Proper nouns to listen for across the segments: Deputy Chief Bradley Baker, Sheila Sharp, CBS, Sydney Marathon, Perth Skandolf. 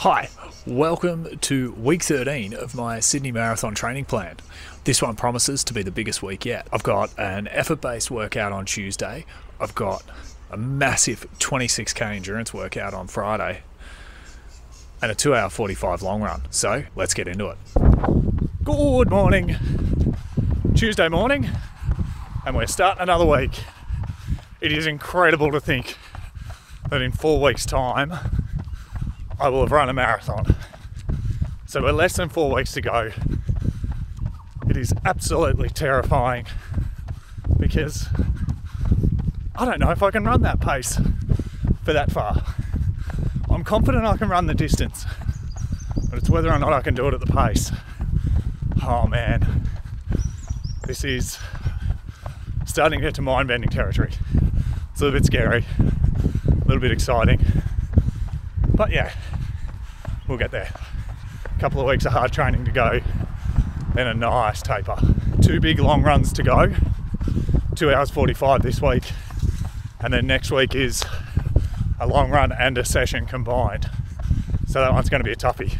Hi, welcome to week 13 of my Sydney Marathon training plan. This one promises to be the biggest week yet. I've got an effort-based workout on Tuesday. I've got a massive 26k endurance workout on Friday and a 2:45 long run. So let's get into it. Good morning, Tuesday morning, and we're starting another week. It is incredible to think that in 4 weeks' time, I will have run a marathon. So we're less than 4 weeks to go. It is absolutely terrifying because I don't know if I can run that pace for that far. I'm confident I can run the distance, but it's whether or not I can do it at the pace. Oh man, this is starting to get to mind-bending territory. It's a little bit scary, a little bit exciting, but yeah, we'll get there. A couple of weeks of hard training to go, then a nice taper. Two big long runs to go, 2:45 this week, and then next week is a long run and a session combined. So that one's going to be a toughie.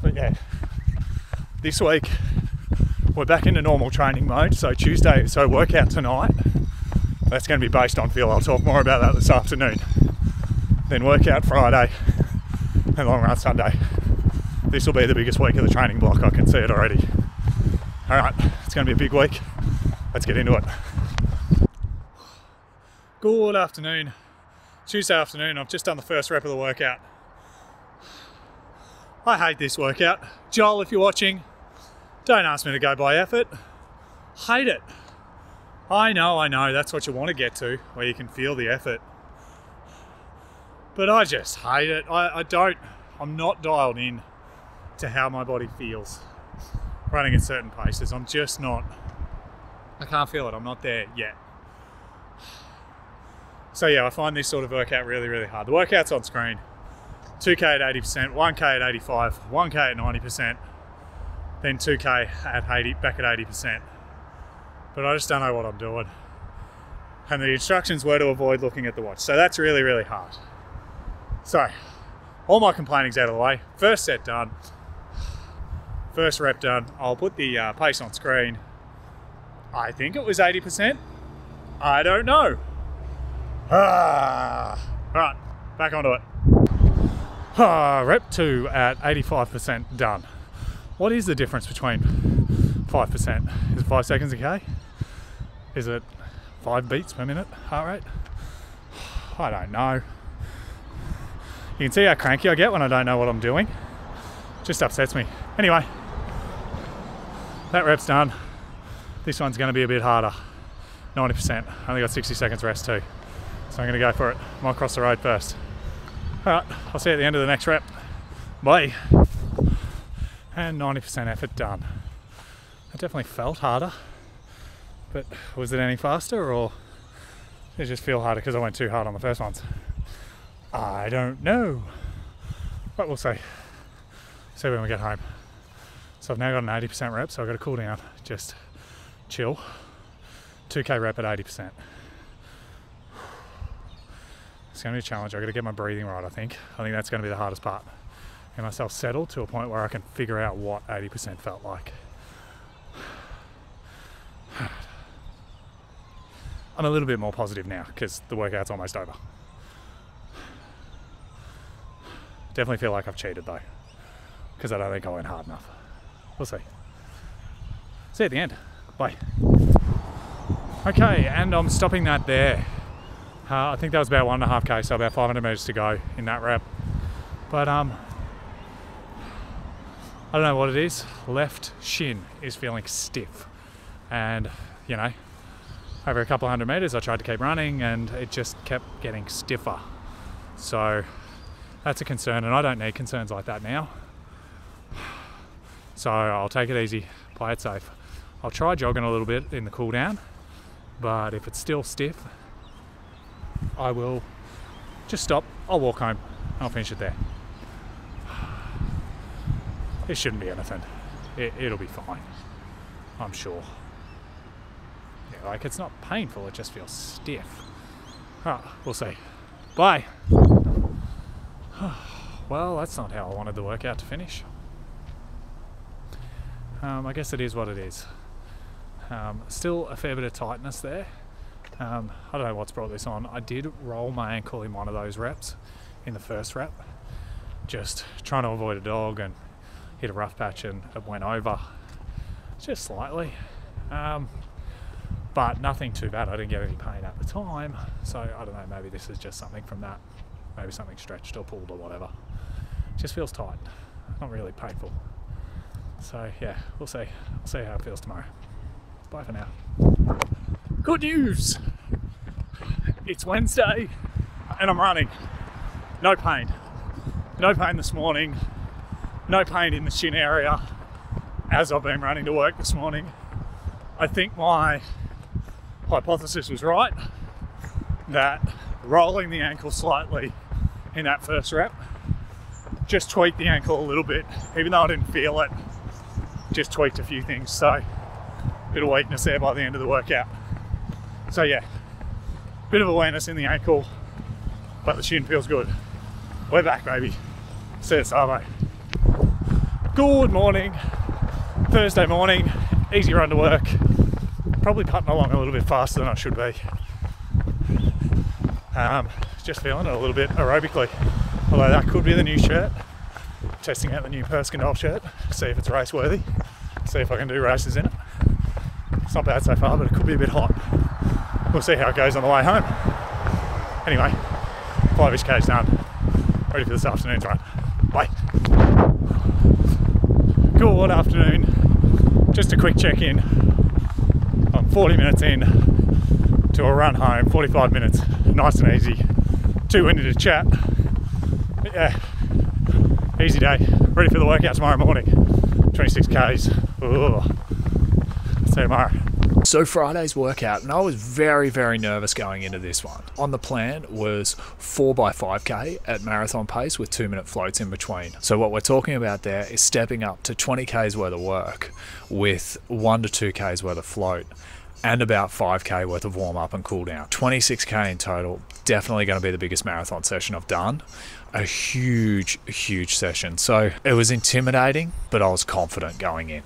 But yeah, this week we're back into normal training mode. So Tuesday, workout tonight, that's going to be based on feel. I'll talk more about that this afternoon. Then workout Friday and long run Sunday. This will be the biggest week of the training block. I can see it already. All right, it's going to be a big week. Let's get into it. Good afternoon. Tuesday afternoon, I've just done the first rep of the workout. I hate this workout. Joel, if you're watching, don't ask me to go by effort. Hate it. I know, that's what you want to get to, where you can feel the effort. But I just hate it. I'm not dialed in to how my body feels running at certain paces. I'm just not, I can't feel it. I'm not there yet. So yeah, I find this sort of workout really, really hard. The workout's on screen. 2K at 80%, 1K at 85%, 1K at 90%, then 2K at 80%, back at 80%. But I just don't know what I'm doing. And the instructions were to avoid looking at the watch. So that's really, really hard. So, all my complaining's out of the way. First set done, first rep done. I'll put the pace on screen. I think it was 80%. I don't know. All right, back onto it. Rep 2 at 85% done. What is the difference between 5%? Is it 5 seconds a K? Is it 5 beats per minute heart rate? I don't know. You can see how cranky I get when I don't know what I'm doing. Just upsets me. Anyway, that rep's done. This one's going to be a bit harder. 90%. I only got 60 seconds rest too. So I'm going to go for it. I might cross the road first. Alright, I'll see you at the end of the next rep. Bye. And 90% effort done. It definitely felt harder. But was it any faster, or did it just feel harder because I went too hard on the first ones? I don't know, but we'll see. See when we get home. So I've now got an 80% rep, so I've got to cool down, just chill. 2K rep at 80%. It's going to be a challenge. I've got to get my breathing right, I think. I think that's going to be the hardest part. Get myself settled to a point where I can figure out what 80% felt like. I'm a little bit more positive now because the workout's almost over. Definitely feel like I've cheated though, because I don't think I went hard enough. We'll see. See you at the end. Bye. Okay, and I'm stopping that there. I think that was about 1.5K, so about 500 meters to go in that rep. But I don't know what it is. Left shin is feeling stiff, and you know, over a couple of 100 meters, I tried to keep running, and it just kept getting stiffer. So. That's a concern, and I don't need concerns like that now. So I'll take it easy, play it safe. I'll try jogging a little bit in the cool down, but if it's still stiff, I will just stop, I'll walk home, and I'll finish it there. It shouldn't be anything. It'll be fine, I'm sure. Yeah, like it's not painful, it just feels stiff. All right, we'll see. Bye. well, that's not how I wanted the workout to finish. I guess it is what it is. Still a fair bit of tightness there. I don't know what's brought this on. I did roll my ankle in one of those reps, in the first rep, just trying to avoid a dog, and hit a rough patch and it went over just slightly, but nothing too bad. I didn't get any pain at the time, so I don't know, maybe this is just something from that, maybe something stretched or pulled or whatever. It just feels tight, not really painful. So yeah, we'll see. I'll see how it feels tomorrow. Bye for now. Good news! It's Wednesday and I'm running. No pain. No pain this morning. No pain in the shin area as I've been running to work this morning. I think my hypothesis was right, that rolling the ankle slightly in that first rep just tweaked the ankle a little bit, even though I didn't feel it, just tweaked a few things. So a bit of weakness there by the end of the workout. So yeah, bit of awareness in the ankle, but the shin feels good. We're back, baby. See you Saturday. Good morning, Thursday morning, easy run to work. Probably putting along a little bit faster than I should be. Just feeling it a little bit aerobically. Although that could be the new shirt. Testing out the new Perth Skandolf shirt, see if it's race worthy, see if I can do races in it. It's not bad so far, but it could be a bit hot. We'll see how it goes on the way home. Anyway, 5-ish k's done. Ready for this afternoon's run. Bye. Good afternoon. Just a quick check-in. I'm 40 minutes in to a run home. 45 minutes. Nice and easy. Too windy to chat. But yeah, easy day. Ready for the workout tomorrow morning. 26 k's. Ooh. See you tomorrow. So Friday's workout, and I was very, very nervous going into this one. On the plan was 4x5K at marathon pace with 2-minute floats in between. So what we're talking about there is stepping up to 20K's worth of work with 1 to 2K's worth of float and about 5K worth of warm up and cool down. 26K in total, definitely going to be the biggest marathon session I've done. A huge, huge session. So it was intimidating, but I was confident going in.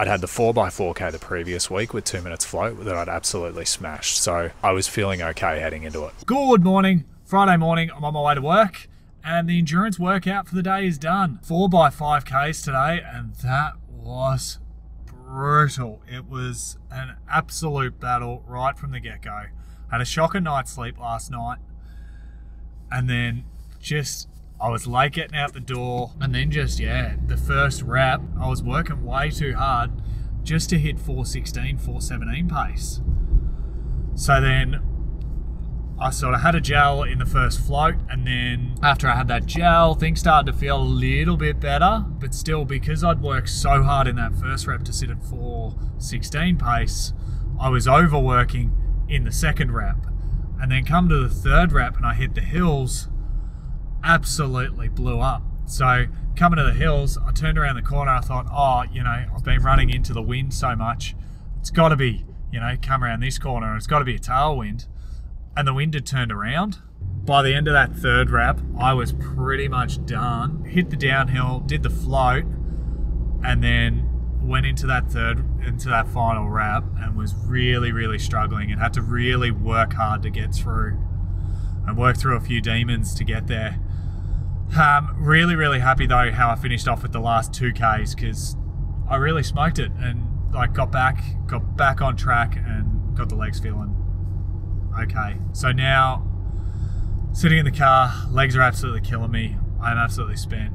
I'd had the 4x4K the previous week with 2 minutes float that I'd absolutely smashed. So I was feeling okay heading into it. Good morning, Friday morning. I'm on my way to work and the endurance workout for the day is done. 4x5Ks today, and that was brutal. It was an absolute battle right from the get-go. I had a shocker night's sleep last night, and then just I was late getting out the door, and then just, yeah, the first rep, I was working way too hard just to hit 4:16, 4:17 pace. So then I sort of had a gel in the first float, and then after I had that gel, things started to feel a little bit better, but still, because I'd worked so hard in that first rep to sit at 4:16 pace, I was overworking in the second rep. And then come to the third rep and I hit the hills, absolutely blew up. So coming to the hills, I turned around the corner, I thought, oh, you know, I've been running into the wind so much, it's got to be, you know, come around this corner and it's got to be a tailwind. And the wind had turned around. By the end of that third rep, I was pretty much done. Hit the downhill, did the float, and then went into that final rep and was really, really struggling and had to really work hard to get through, and work through a few demons to get there. Really, really happy though how I finished off with the last 2Ks, because I really smoked it and like got back on track and got the legs feeling okay. So now sitting in the car, legs are absolutely killing me. I'm absolutely spent.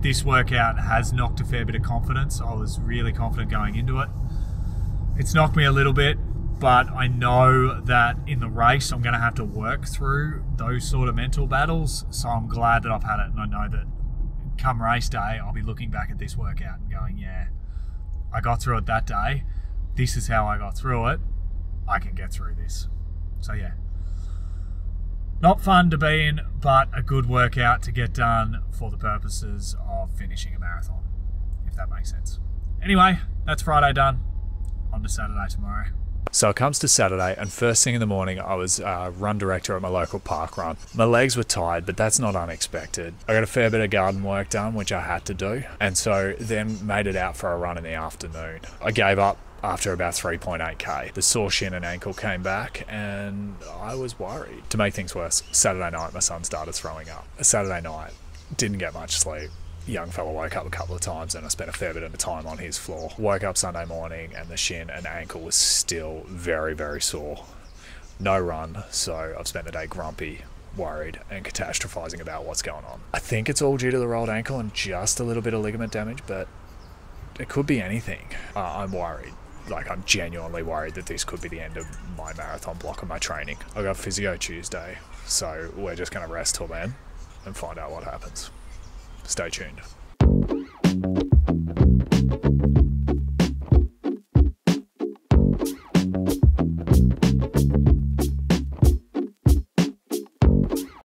This workout has knocked a fair bit of confidence. I was really confident going into it. It's knocked me a little bit, but I know that in the race, I'm gonna have to work through those sort of mental battles. So I'm glad that I've had it, and I know that come race day, I'll be looking back at this workout and going, yeah, I got through it that day. This is how I got through it. I can get through this. So yeah, not fun to be in, but a good workout to get done for the purposes of finishing a marathon, if that makes sense. Anyway, that's Friday done. On to Saturday tomorrow. So it comes to Saturday, and first thing in the morning, I was run director at my local park run. My legs were tired, but that's not unexpected. I got a fair bit of garden work done, which I had to do, and so then made it out for a run in the afternoon. I gave up after about 3.8k. The sore shin and ankle came back, and I was worried. To make things worse, Saturday night, my son started throwing up. Saturday night, didn't get much sleep. Young fella woke up a couple of times, and I spent a fair bit of time on his floor. Woke up Sunday morning, and the shin and ankle was still very, very sore. No run, so I've spent the day grumpy, worried, and catastrophizing about what's going on. I think it's all due to the rolled ankle and just a little bit of ligament damage, but it could be anything. I'm worried. Like, I'm genuinely worried that this could be the end of my marathon block and my training. I got physio Tuesday, so we're just going to rest till then and find out what happens. Stay tuned.